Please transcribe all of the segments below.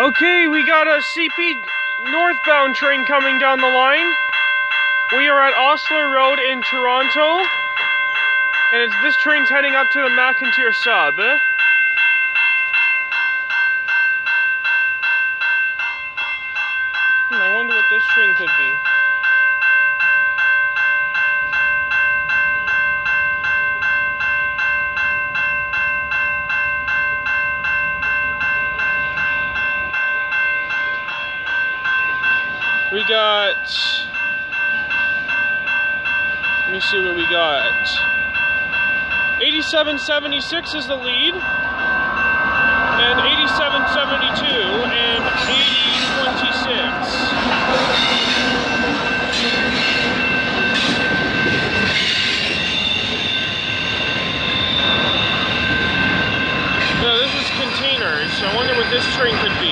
Okay, we got a CP northbound train coming down the line. We are at Osler Road in Toronto, and it's this train's heading up to the McIntyre Sub. I wonder what this train could be. We got, let me see what we got. 8776 is the lead, and 8772 and 8026. No, this is containers. I wonder what this train could be.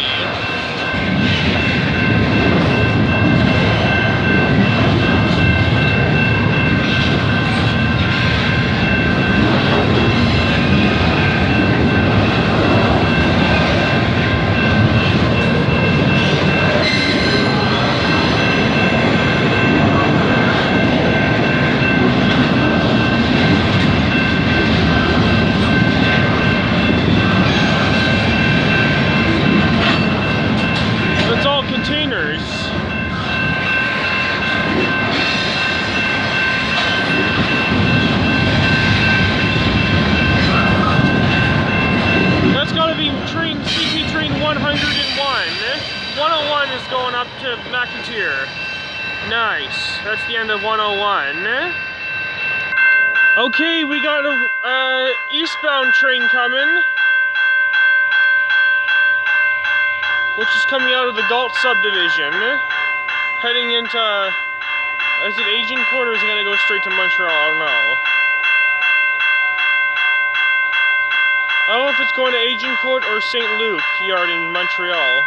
Nice. That's the end of 101. Okay, we got a eastbound train coming, which is coming out of the Galt subdivision, heading into, is it Agincourt or is it going to go straight to Montreal? I don't know. I don't know if it's going to Agincourt or St. Luke Yard in Montreal.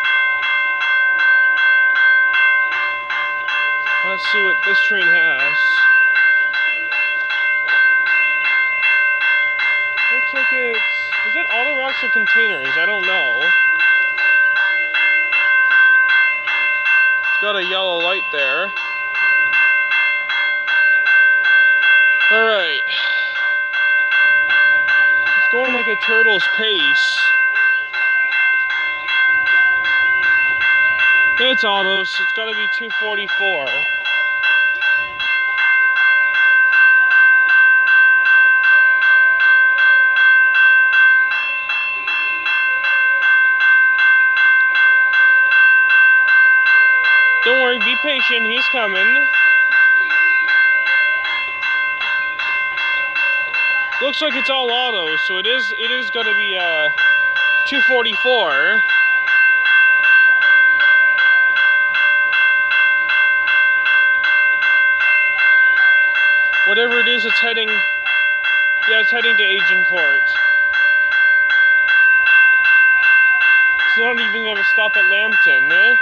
Let's see what this train has. Looks like it's... is that auto racks or containers? I don't know. It's got a yellow light there. Alright. It's going like a turtle's pace. It's autos. It's got to be 244. Don't worry, be patient, he's coming. Looks like it's all auto, so it is gonna be 244. Whatever it is, it's heading, yeah, it's heading to Agincourt. It's not even gonna stop at Lambton, eh?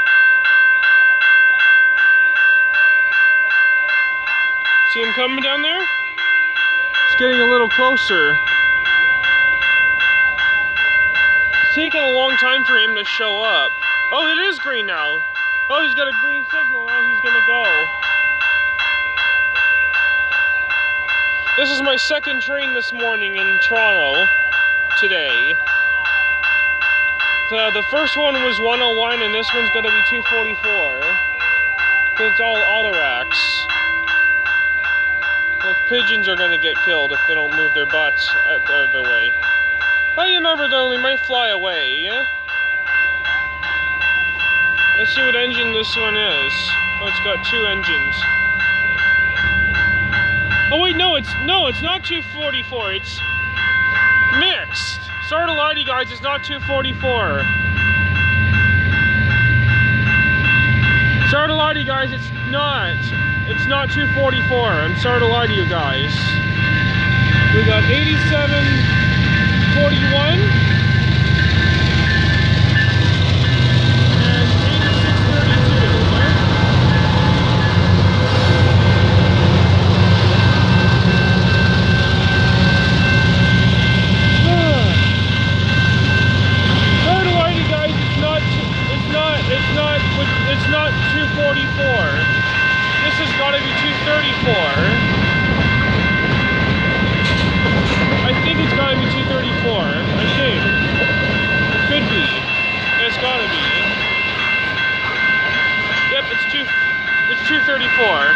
See him coming down there? It's getting a little closer. It's taking a long time for him to show up. Oh, it is green now. Oh, he's got a green signal, now he's gonna go. This is my second train this morning in Toronto today. So the first one was 101 and this one's gonna be 244. So it's all auto racks. Like pigeons are gonna get killed if they don't move their butts out the other way. Well, you never know, they might fly away, yeah? Let's see what engine this one is. Oh, it's got two engines. Oh wait, no, it's not 244, it's mixed. Sorry to lie to you guys, it's not 244. Sorry to lie to you guys, it's not 244. I'm sorry to lie to you guys. We got 8741. 34.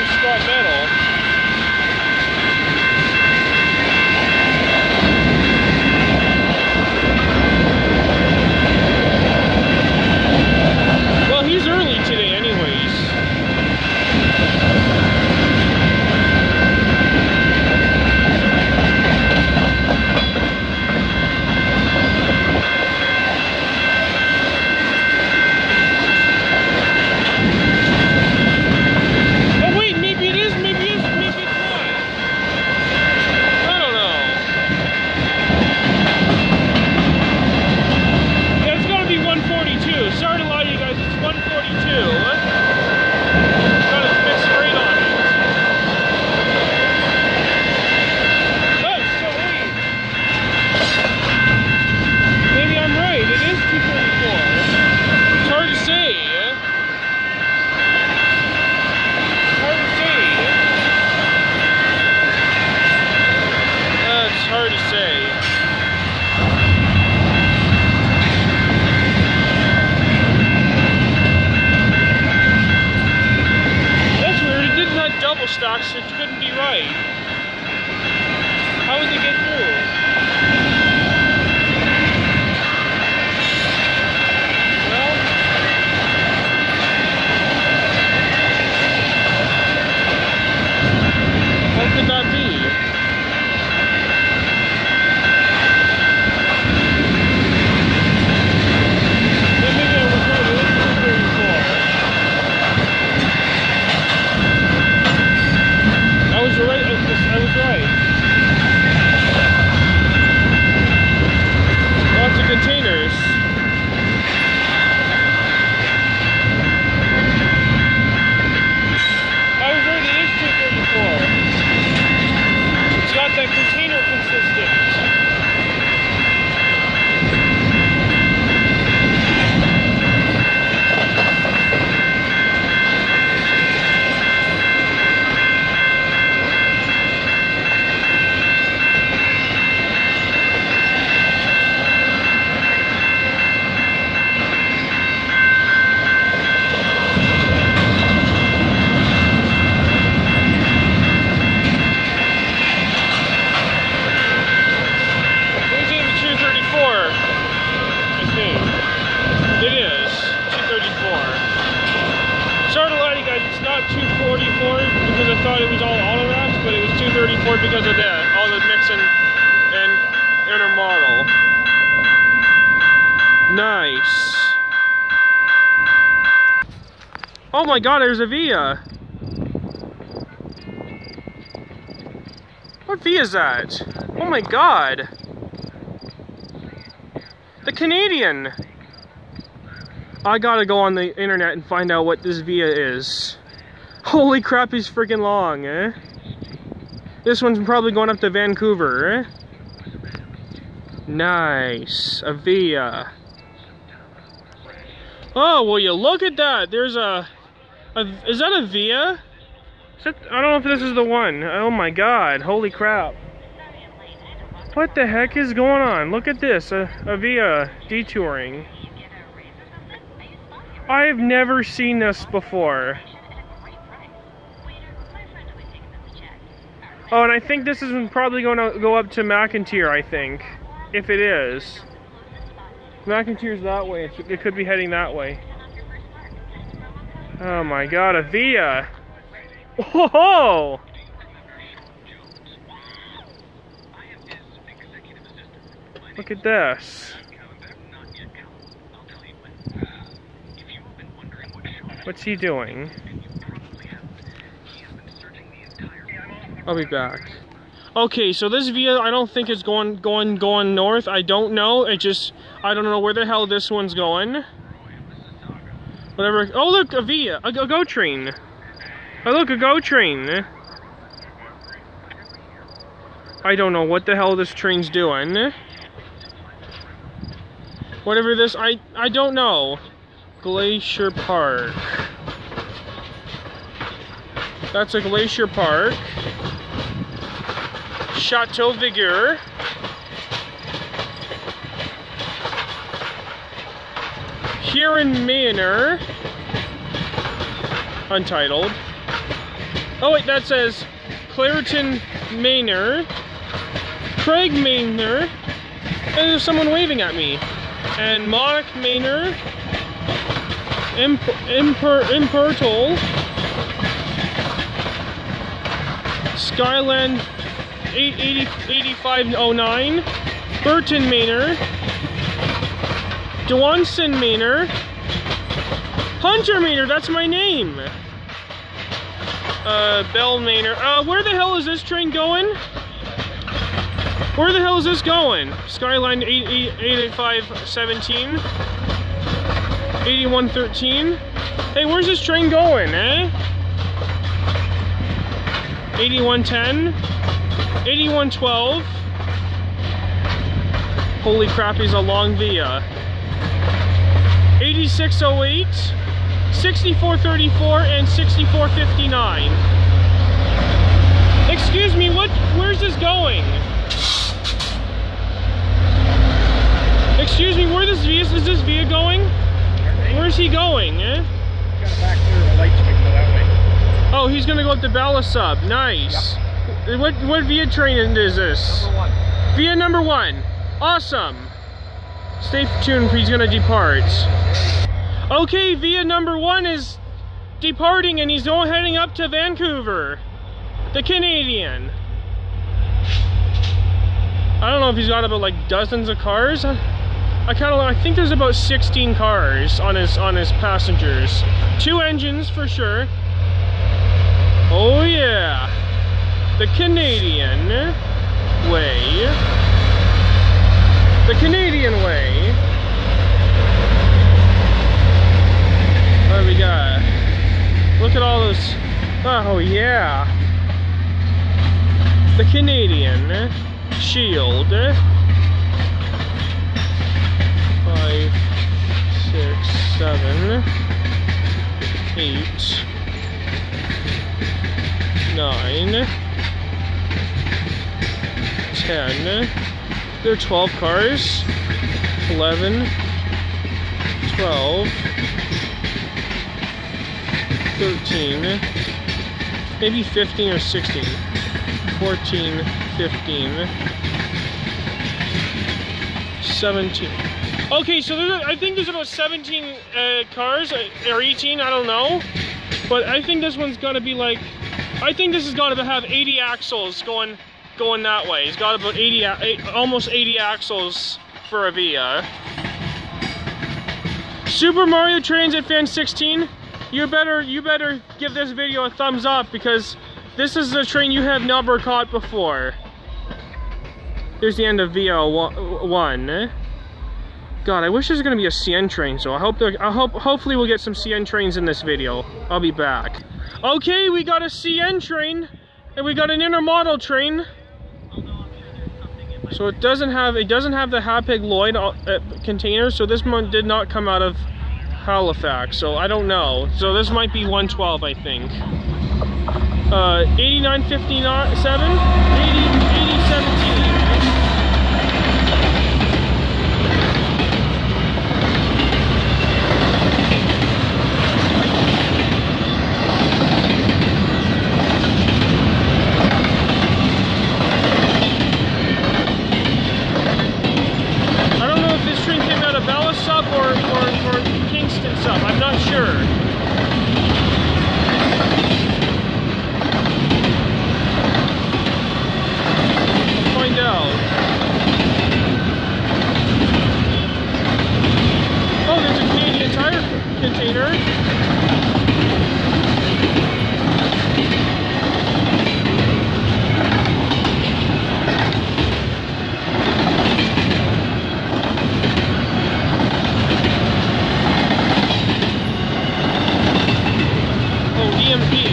Scott Manor. Well, he's early today anyways. Oh my god, there's a VIA! What VIA is that? Oh my god! The Canadian! I gotta go on the internet and find out what this VIA is. Holy crap, he's freaking long, eh? This one's probably going up to Vancouver, eh? Nice, a VIA. Oh, will you look at that? There's is that a VIA? I don't know if this is the one. Oh my god, holy crap. What the heck is going on? Look at this, a VIA detouring. I've never seen this before. Oh, and I think this is probably going to go up to McIntyre, I think. If it is. McIntyre's that way, it could be heading that way. Oh my god, a VIA! Whoa! Look at this. What's he doing? I'll be back. Okay, so this VIA, I don't think it's going north. I don't know. I don't know where the hell this one's going. Whatever. Oh look, a VIA, a GO train. Oh look, a GO train. I don't know what the hell this train's doing. Whatever this, I don't know. Glacier Park. That's a Glacier Park. Chateau Vigure. Huron Manor. Untitled. Oh wait, that says Clareton Manor, Craig Manor, and there's someone waving at me. And Mark Manor, Impertal, Skyland 8509, Burton Manor, Dewanson Manor, Hunter Manor, that's my name! Bell Manor. Where the hell is this train going? Where the hell is this going? Skyline 8517. 8113. Hey, where's this train going, eh? 8110. 8112. Holy crap, he's a long VIA. 8608. 6434 and 6459. Excuse me, where's this going? Excuse me, is this VIA going? Where's he going, eh? He's got back through the lights window that way. Oh, he's gonna go up the ballast sub. Nice. Yep. What VIA train is this? Number one. VIA number one. Awesome. Stay tuned, he's gonna depart. Okay, VIA number one is departing and he's heading up to Vancouver. The Canadian. I don't know if he's got about like dozens of cars. I think there's about 16 cars on his passengers. Two engines for sure. Oh yeah. The Canadian way. The Canadian way. What do we got? Look at all those. Oh yeah. The Canadian Shield. 5, 6, 7, 8, 9, 10. There are 12 cars. 11, 12. 13, maybe 15 or 16, 14, 15, 17. Okay, so I think there's about 17 cars, or 18, I don't know. But I think this one's gonna be like, I think this is gonna have 80 axles going that way. It's got about almost 80 axles for a VIA. Super Mario Transit Fan 16. You better give this video a thumbs up because this is a train you have never caught before. Here's the end of VIA 1. God, I wish there's gonna be a CN train, so hopefully we'll get some CN trains in this video. I'll be back. Okay, we got a CN train and we got an intermodal train. So it doesn't have the Hapig Lloyd container, so this one did not come out of Halifax, so I don't know. So this might be 112, I think. 89.57? 80.17.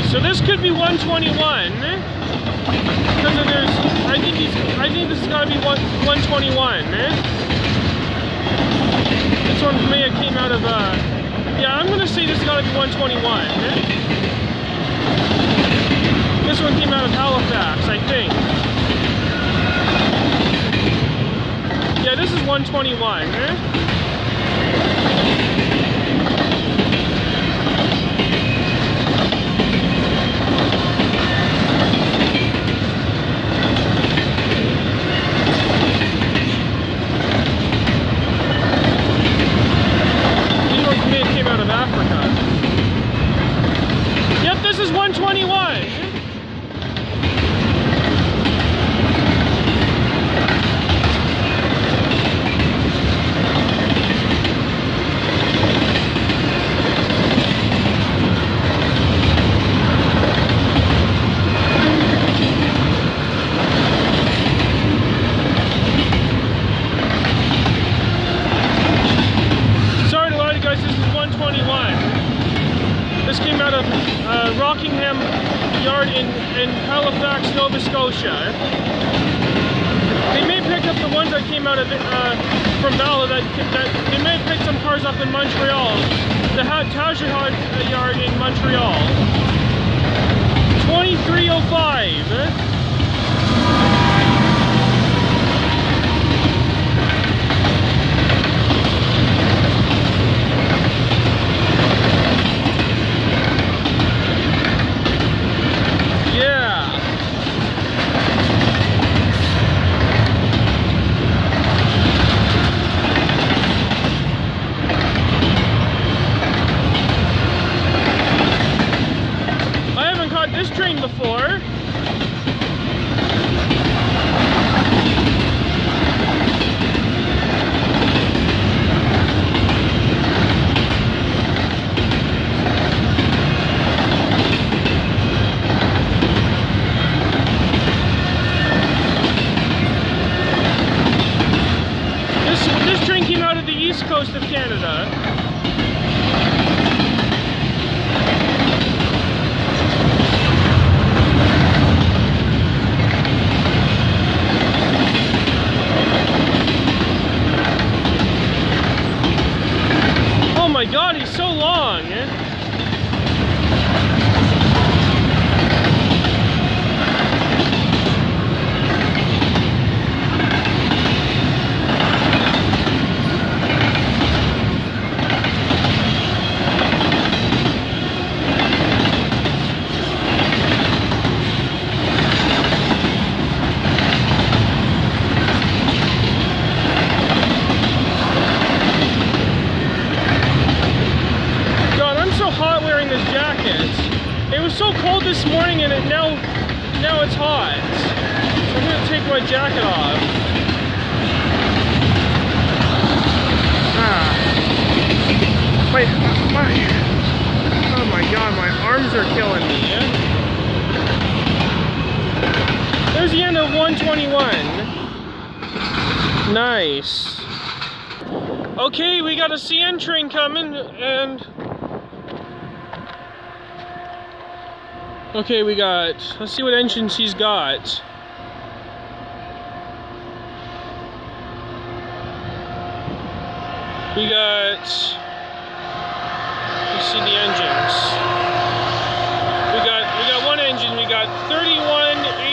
So this could be 121 because there's I think this is gotta be 121. This one may have came out of yeah, I'm gonna say this has gotta be 121. This one came out of Halifax, I think. Yeah, this is 121. Nova Scotia. They may pick up the ones that came out of from Vala. They may have picked some cars up in Montreal. The Chateau Vigure yard in Montreal. 2305. Nice. Okay, we got a CN train coming, and okay, we got, let's see what engines he's got. We got, let's see the engines. We got one engine, we got 3180.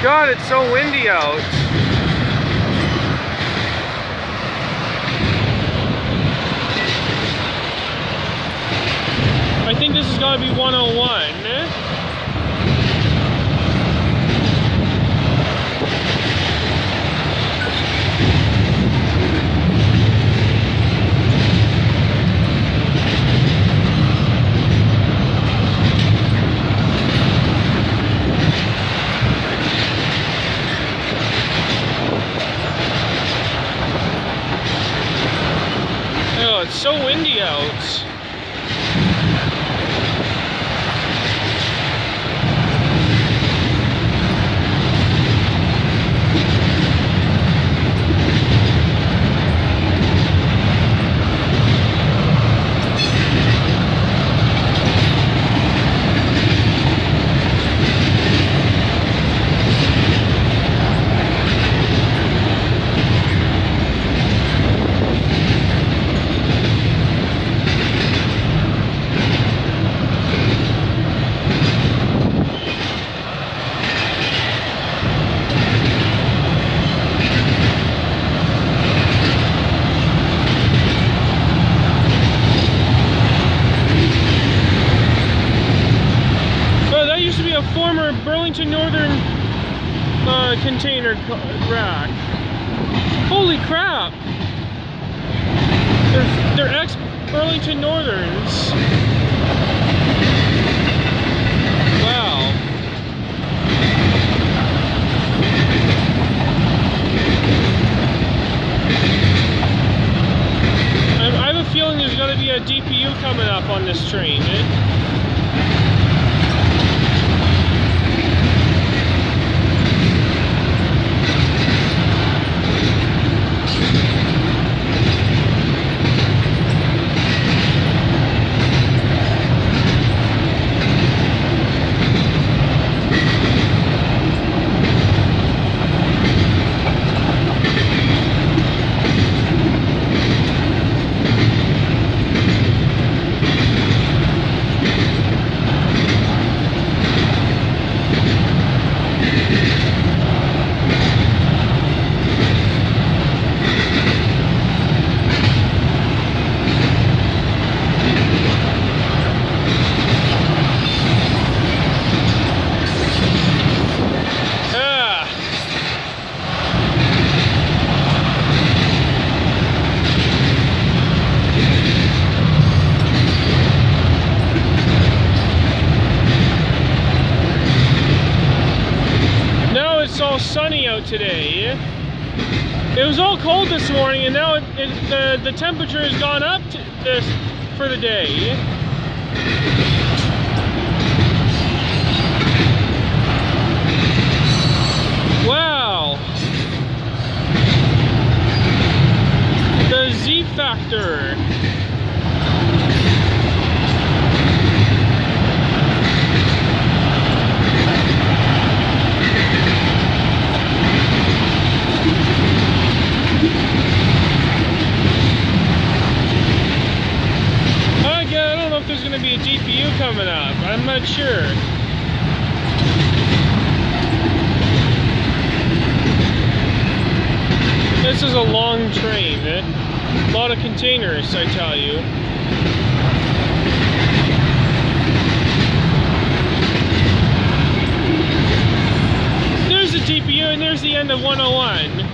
God, it's so windy out. I think this has got to be 101. It's so windy out. Container rack. Holy crap! They're ex-Burlington Northerns. Wow. I have a feeling there's going to be a DPU coming up on this train. sunny out today. It was all cold this morning, and now the temperature has gone up to this for the day. Wow. The Z factor. There's going to be a GPU coming up. I'm not sure. This is a long train. Eh? A lot of containers, I tell you. There's the GPU, and there's the end of 101.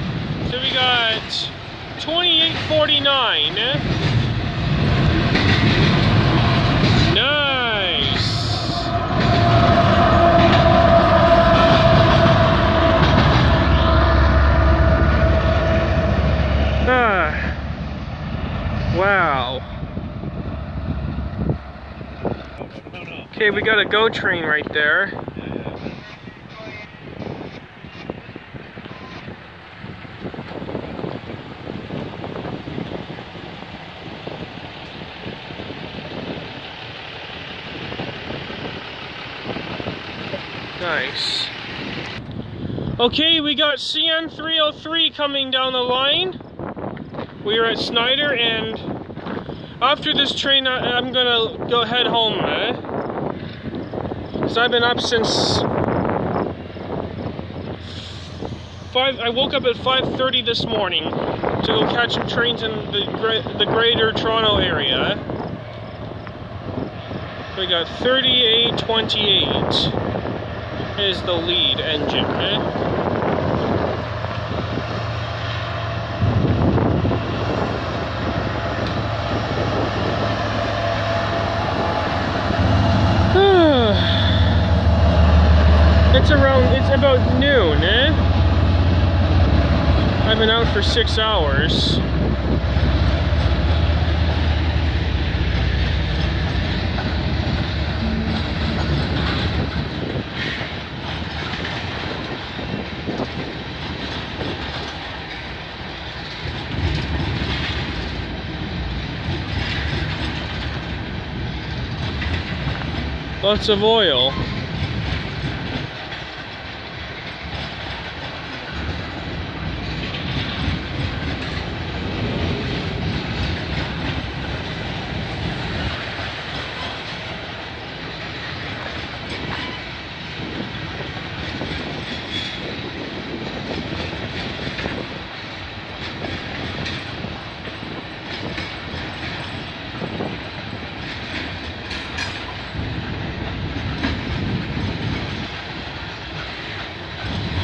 So we got 2849. Eh? Wow. Okay, we got a GO train right there. Nice. Okay, we got CN 303 coming down the line. We are at Snyder, and after this train, I'm gonna go head home, eh? So I've been up since five. I woke up at 5:30 this morning to go catch some trains in the Greater Toronto Area. We got 3828 is the lead engine, eh? It's about noon, eh? I've been out for 6 hours. Lots of oil.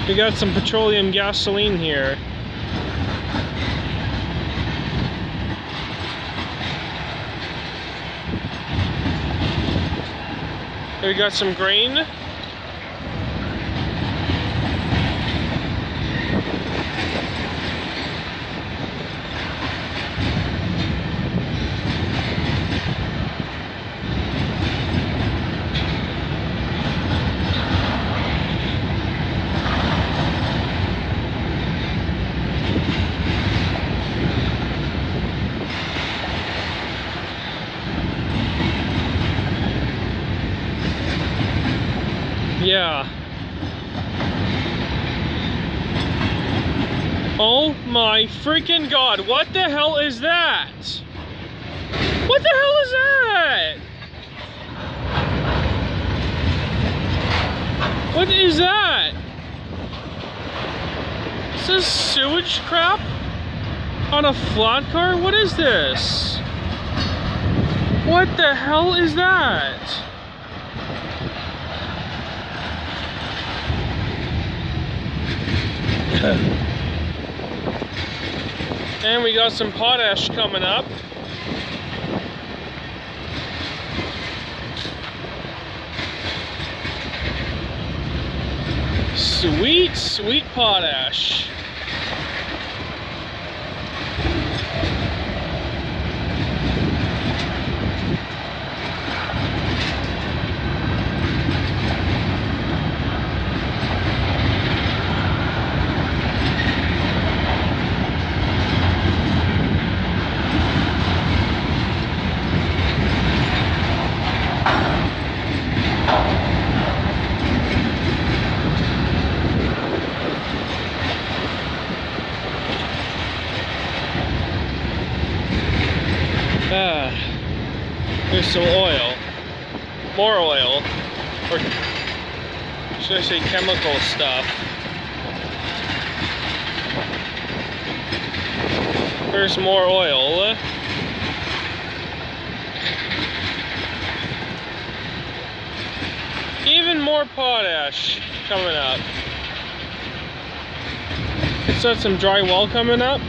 We got some petroleum gasoline here. We got some grain. Yeah. Oh my freaking God, what the hell is that? What the hell is that? What is that? Is this sewage crap on a flat car? What is this? What the hell is that? And we got some potash coming up. Sweet, sweet potash. So oil, more oil, or should I say chemical stuff. There's more oil. Even more potash coming up. It's got some drywall coming up.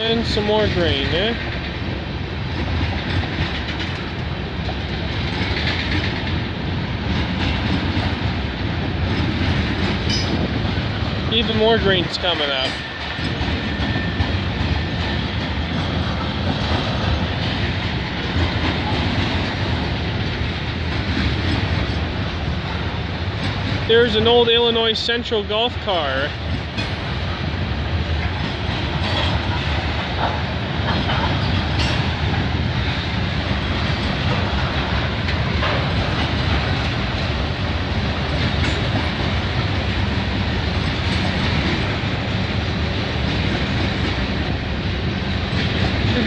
And some more green, eh? Even more green's coming up. There's an old Illinois Central golf car.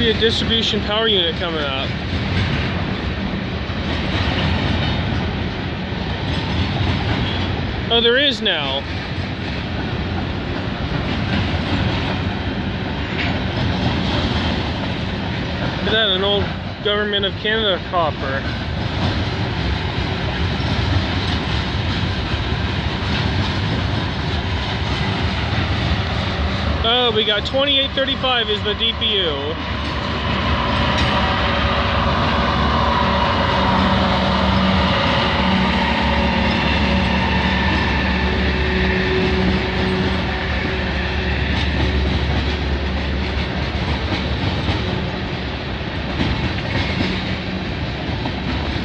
A distribution power unit coming up. Oh, there is now. Look at that, an old Government of Canada copper. Oh, we got 2835 is the DPU.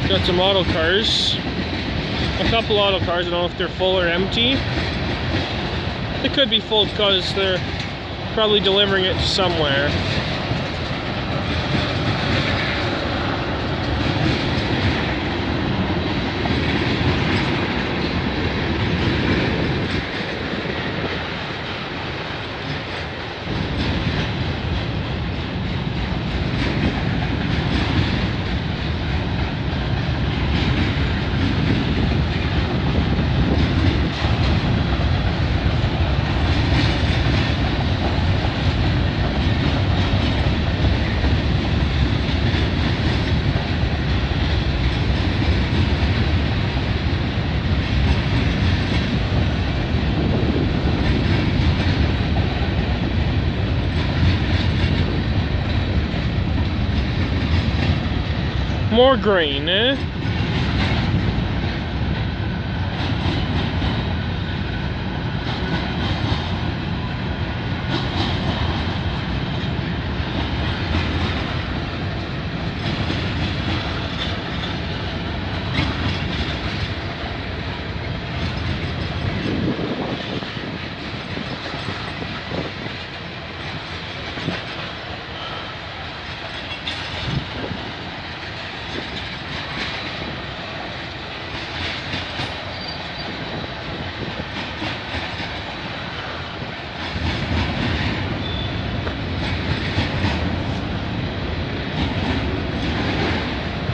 Got some auto cars, a couple auto cars. I don't know if they're full or empty. They could be full because they're probably delivering it to somewhere. More green, eh?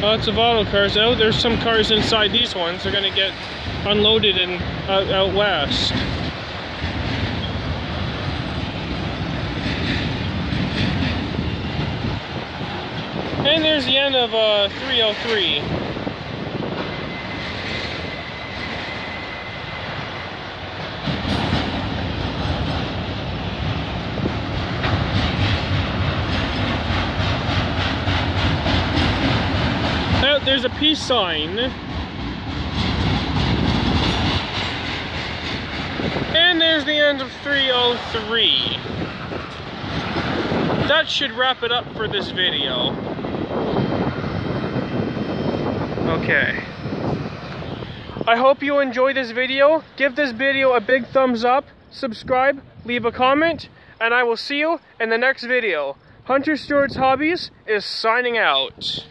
Lots of auto cars. Oh, there's some cars inside these ones. They're going to get unloaded and out west. And there's the end of 303. there's a peace sign. And there's the end of 303. That should wrap it up for this video. Okay. I hope you enjoyed this video. Give this video a big thumbs up, subscribe, leave a comment, and I will see you in the next video. Hunter Stewart's Hobbies is signing out.